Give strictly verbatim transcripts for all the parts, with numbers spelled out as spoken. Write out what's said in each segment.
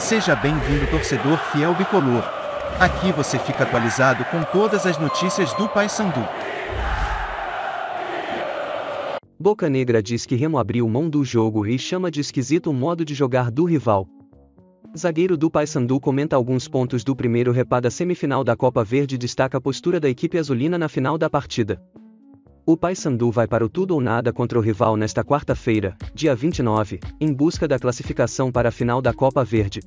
Seja bem-vindo, torcedor fiel bicolor. Aqui você fica atualizado com todas as notícias do Paysandu. Bocanegra diz que Remo abriu mão do jogo e chama de esquisito o modo de jogar do rival. Zagueiro do Paysandu comenta alguns pontos do primeiro Re-Pa da semifinal da Copa Verde e destaca a postura da equipe azulina na final da partida. O Paysandu vai para o tudo ou nada contra o rival nesta quarta-feira, dia vinte e nove, em busca da classificação para a final da Copa Verde.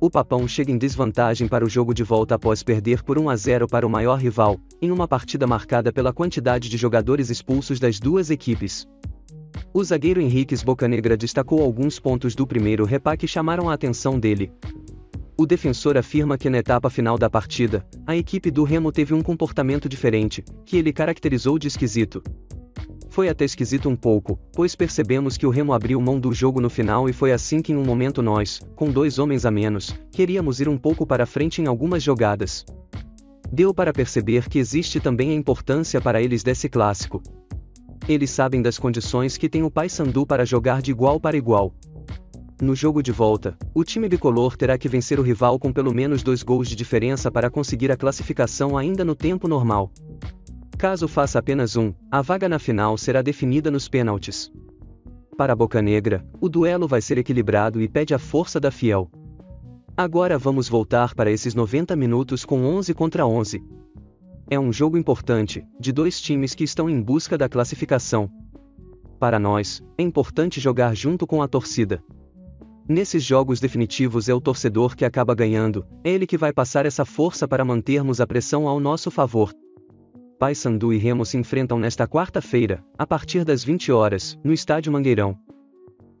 O Papão chega em desvantagem para o jogo de volta após perder por um a zero para o maior rival, em uma partida marcada pela quantidade de jogadores expulsos das duas equipes. O zagueiro Henríquez Bocanegra destacou alguns pontos do primeiro Re-Pa que chamaram a atenção dele. O defensor afirma que na etapa final da partida, a equipe do Remo teve um comportamento diferente, que ele caracterizou de esquisito. Foi até esquisito um pouco, pois percebemos que o Remo abriu mão do jogo no final e foi assim que em um momento nós, com dois homens a menos, queríamos ir um pouco para frente em algumas jogadas. Deu para perceber que existe também a importância para eles desse clássico. Eles sabem das condições que tem o Paysandu para jogar de igual para igual. No jogo de volta, o time bicolor terá que vencer o rival com pelo menos dois gols de diferença para conseguir a classificação ainda no tempo normal. Caso faça apenas um, a vaga na final será definida nos pênaltis. Para Bocanegra, o duelo vai ser equilibrado e pede a força da Fiel. Agora vamos voltar para esses noventa minutos com onze contra onze. É um jogo importante, de dois times que estão em busca da classificação. Para nós, é importante jogar junto com a torcida. Nesses jogos definitivos é o torcedor que acaba ganhando, é ele que vai passar essa força para mantermos a pressão ao nosso favor. Paysandu e Remo se enfrentam nesta quarta-feira, a partir das vinte horas, no estádio Mangueirão.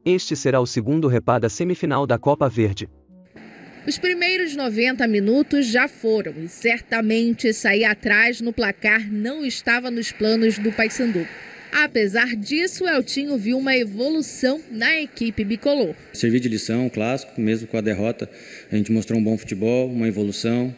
Este será o segundo Re-Pa da semifinal da Copa Verde. Os primeiros noventa minutos já foram e certamente sair atrás no placar não estava nos planos do Paysandu. Apesar disso, o Eltinho viu uma evolução na equipe bicolor. Serviu de lição, clássico, mesmo com a derrota, a gente mostrou um bom futebol, uma evolução.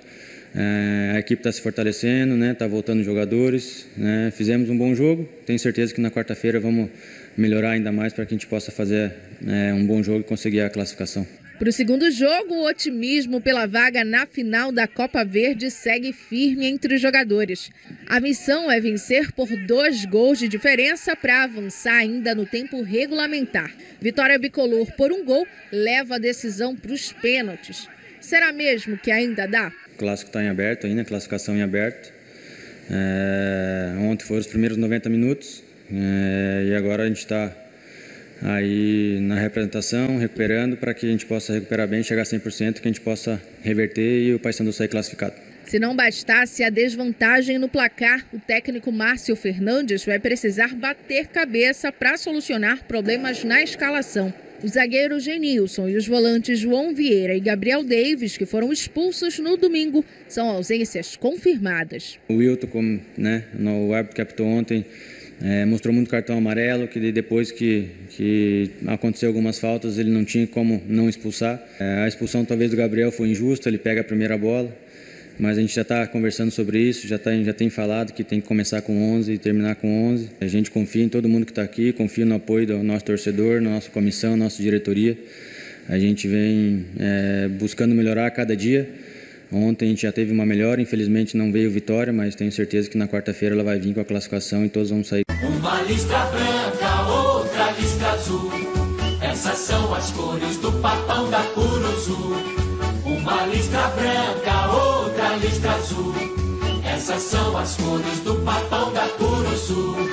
É, a equipe está se fortalecendo, né? Está voltando jogadores, né? Fizemos um bom jogo. Tenho certeza que na quarta-feira vamos melhorar ainda mais para que a gente possa fazer é, um bom jogo e conseguir a classificação. Para o segundo jogo, o otimismo pela vaga na final da Copa Verde segue firme entre os jogadores. A missão é vencer por dois gols de diferença para avançar ainda no tempo regulamentar. Vitória bicolor por um gol leva a decisão para os pênaltis. Será mesmo que ainda dá? O clássico está em aberto ainda, a classificação em aberto. É, ontem foram os primeiros noventa minutos é, e agora a gente está aí na representação, recuperando para que a gente possa recuperar bem, chegar a cem por cento, que a gente possa reverter e o Paysandu sair classificado. Se não bastasse a desvantagem no placar, o técnico Márcio Fernandes vai precisar bater cabeça para solucionar problemas na escalação. O zagueiro Genilson e os volantes João Vieira e Gabriel Davis, que foram expulsos no domingo, são ausências confirmadas. O Wilton, como né, o árbitro que apitou ontem, É, mostrou muito cartão amarelo, que depois que, que aconteceu algumas faltas ele não tinha como não expulsar. É, a expulsão talvez do Gabriel foi injusta, ele pega a primeira bola, mas a gente já está conversando sobre isso, já, tá, já tem falado que tem que começar com onze e terminar com onze. A gente confia em todo mundo que está aqui, confia no apoio do nosso torcedor, na nossa comissão, na nossa diretoria. A gente vem é, buscando melhorar a cada dia. Ontem a gente já teve uma melhora, infelizmente não veio vitória, mas tenho certeza que na quarta-feira ela vai vir com a classificação e todos vão sair. Uma listra branca, outra listra azul, essas são as cores do Papão da Curuzu. Uma listra branca, outra listra azul, essas são as cores do Papão da Curuzu.